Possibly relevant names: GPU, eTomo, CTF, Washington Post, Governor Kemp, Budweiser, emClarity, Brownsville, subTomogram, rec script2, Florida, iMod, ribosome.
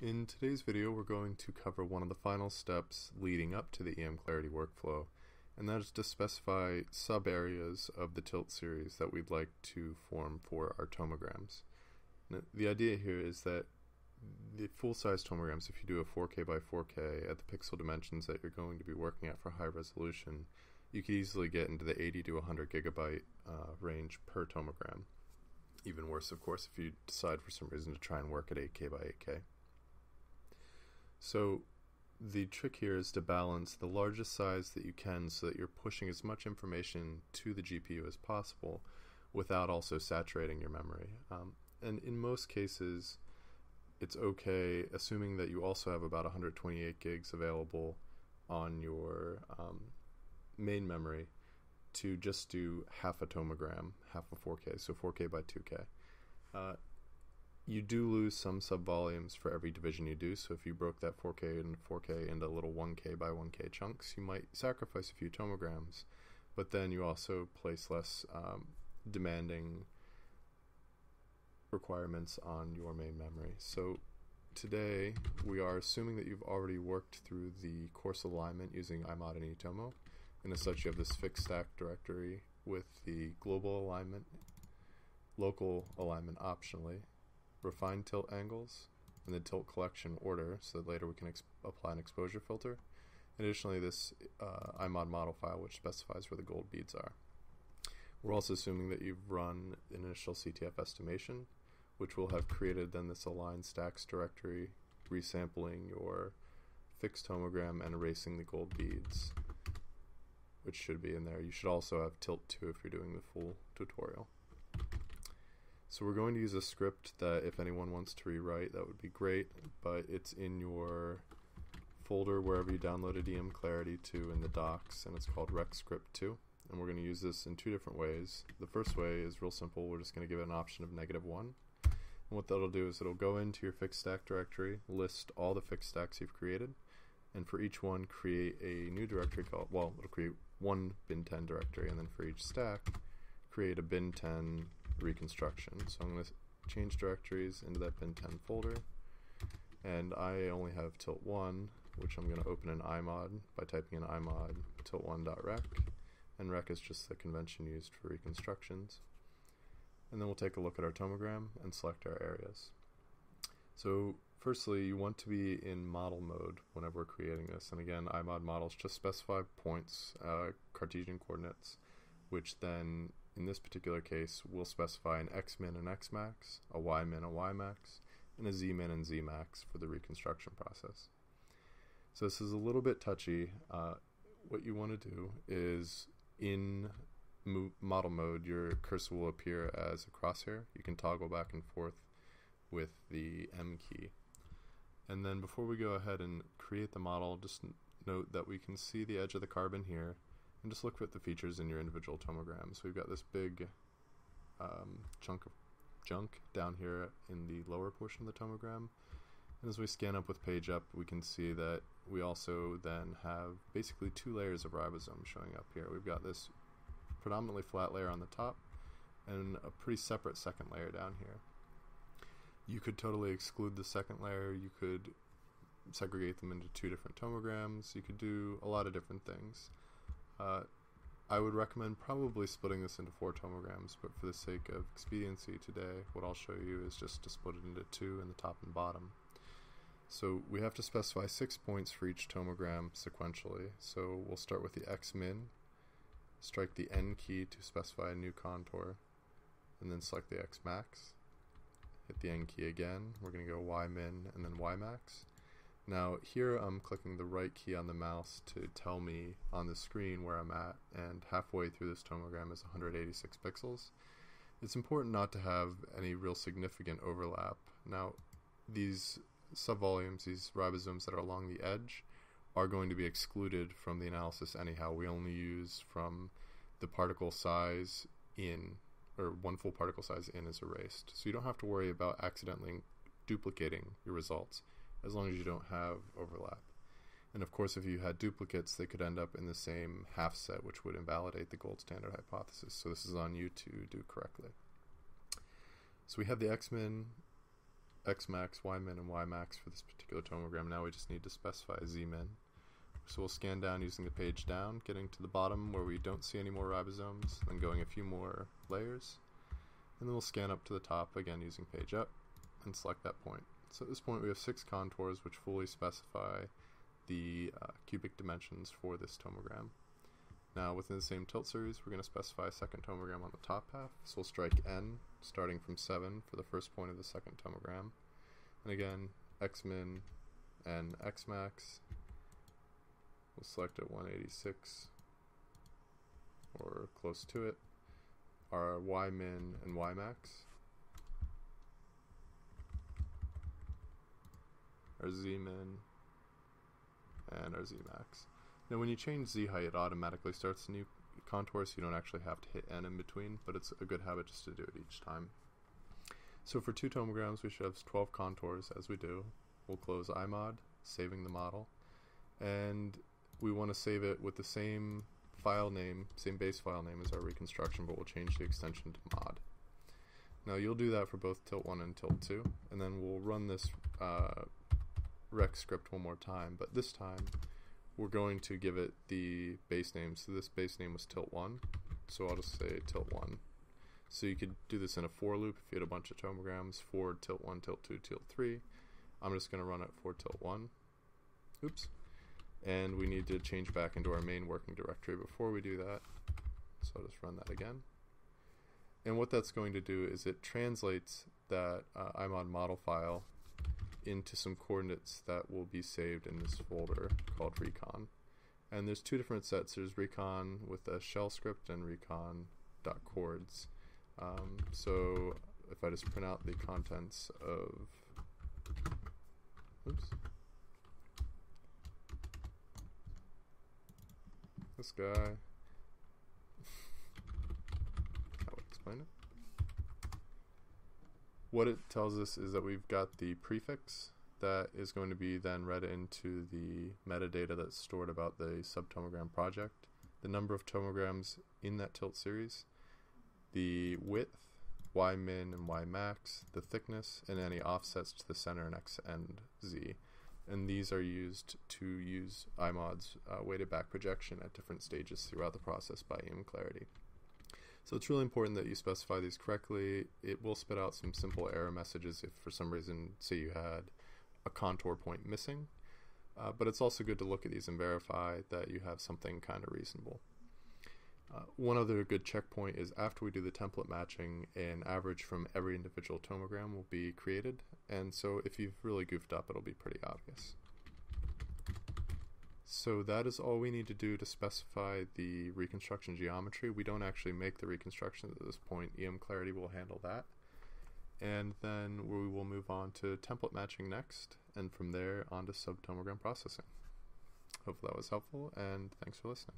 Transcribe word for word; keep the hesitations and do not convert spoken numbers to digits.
In today's video, we're going to cover one of the final steps leading up to the EMClarity workflow, and that is to specify sub-areas of the tilt series that we'd like to form for our tomograms. Now, the idea here is that the full-size tomograms, if you do a four K by four K at the pixel dimensions that you're going to be working at for high resolution, you could easily get into the eighty to one hundred gigabyte uh, range per tomogram. Even worse, of course, if you decide for some reason to try and work at eight K by eight K. So the trick here is to balance the largest size that you can so that you're pushing as much information to the G P U as possible without also saturating your memory. Um, and in most cases, it's okay, assuming that you also have about one hundred twenty-eight gigs available on your um, main memory, to just do half a tomogram, half a four K, so four K by two K. Uh, you do lose some sub-volumes for every division you do, so if you broke that four K and four K into little one K by one K chunks, you might sacrifice a few tomograms, but then you also place less um, demanding requirements on your main memory. So today, we are assuming that you've already worked through the course alignment using iMod and eTomo, and as such you have this fixed stack directory with the global alignment, local alignment optionally, refined tilt angles, and the tilt collection order, so that later we can apply an exposure filter. And additionally, this uh, iMod model file, which specifies where the gold beads are. We're also assuming that you've run an initial C T F estimation, which will have created then this align stacks directory, resampling your fixed tomogram and erasing the gold beads, which should be in there. You should also have tilt two if you're doing the full tutorial. So we're going to use a script that if anyone wants to rewrite, that would be great, but it's in your folder wherever you downloaded E M Clarity two in the docs, and it's called rec script two, and we're going to use this in two different ways. The first way is real simple. We're just going to give it an option of negative one, and what that'll do is it'll go into your fixed stack directory, list all the fixed stacks you've created, and for each one create a new directory called, well, it'll create one bin ten directory, and then for each stack create a bin ten reconstruction. So I'm going to change directories into that bin ten folder, and I only have tilt one, which I'm going to open in iMod by typing in iMod tilt one dot rec, and rec is just the convention used for reconstructions. And then we'll take a look at our tomogram and select our areas. So firstly, you want to be in model mode whenever we're creating this, and again, iMod models just specify points, uh, Cartesian coordinates, which then, in this particular case, will specify an X min and X max, a Y min and Y max, and a Z min and Z max for the reconstruction process. So this is a little bit touchy. Uh, what you want to do is, in mo model mode, your cursor will appear as a crosshair. You can toggle back and forth with the M key. And then before we go ahead and create the model, just note that we can see the edge of the carbon here, and just look at the features in your individual tomograms. So we've got this big um, chunk of junk down here in the lower portion of the tomogram, and as we scan up with page up, we can see that we also then have basically two layers of ribosome showing up here. We've got this predominantly flat layer on the top, and a pretty separate second layer down here. You could totally exclude the second layer, you could segregate them into two different tomograms, you could do a lot of different things. Uh, I would recommend probably splitting this into four tomograms, but for the sake of expediency today, what I'll show you is just to split it into two in the top and bottom. So we have to specify six points for each tomogram sequentially, so we'll start with the X min, strike the N key to specify a new contour, and then select the X max. Hit the N key again, we're going to go Y min and then Y max. Now here I'm clicking the right key on the mouse to tell me on the screen where I'm at, and halfway through this tomogram is one hundred eighty-six pixels. It's important not to have any real significant overlap. Now these subvolumes, these ribosomes that are along the edge, are going to be excluded from the analysis anyhow. We only use from the particle size in, or one full particle size in is erased. So you don't have to worry about accidentally duplicating your results as long as you don't have overlap. And of course, if you had duplicates, they could end up in the same half set, which would invalidate the gold standard hypothesis. So this is on you to do correctly. So we have the X min, x max, y min, and y max for this particular tomogram. Now we just need to specify z min. So we'll scan down using the page down, getting to the bottom where we don't see any more ribosomes, then going a few more layers, and then we'll scan up to the top again using page up and select that point. So at this point we have six contours which fully specify the uh, cubic dimensions for this tomogram. Now within the same tilt series we're going to specify a second tomogram on the top half, so we'll strike n starting from seven for the first point of the second tomogram, and again x min and x max, we'll select at one eighty-six or close to it, are y min and y max, our z min and our z max. Now when you change z height it automatically starts a new contour, so you don't actually have to hit n in between, but it's a good habit just to do it each time. So for two tomograms we should have twelve contours as we do. We'll close iMod, saving the model, and we want to save it with the same file name, same base file name as our reconstruction, but we'll change the extension to mod. Now you'll do that for both tilt one and tilt two, and then we'll run this uh, rec script one more time, but this time we're going to give it the base name. So this base name was tilt one, so I'll just say tilt one. So you could do this in a for loop if you had a bunch of tomograms, for tilt one, tilt two, tilt three. I'm just going to run it for tilt one. Oops. And we need to change back into our main working directory before we do that, so I'll just run that again. And what that's going to do is it translates that uh, iMod model file into some coordinates that will be saved in this folder called recon. And there's two different sets. There's recon with a shell script and recon.chords. Um, so if I just print out the contents of oops. This guy. How would explain it? What it tells us is that we've got the prefix that is going to be then read into the metadata that's stored about the subtomogram project, the number of tomograms in that tilt series, the width, y min and y max, the thickness, and any offsets to the center and x and z. And these are used to use iMod's uh, weighted back projection at different stages throughout the process by EMClarity. So it's really important that you specify these correctly. It will spit out some simple error messages if for some reason, say you had a contour point missing, uh, but it's also good to look at these and verify that you have something kind of reasonable. Uh, one other good checkpoint is after we do the template matching, an average from every individual tomogram will be created, and so if you've really goofed up it'll be pretty obvious. So that is all we need to do to specify the reconstruction geometry. We don't actually make the reconstruction at this point. EMClarity will handle that, and then we will move on to template matching next, and from there on to subtomogram processing. Hope that was helpful, and thanks for listening.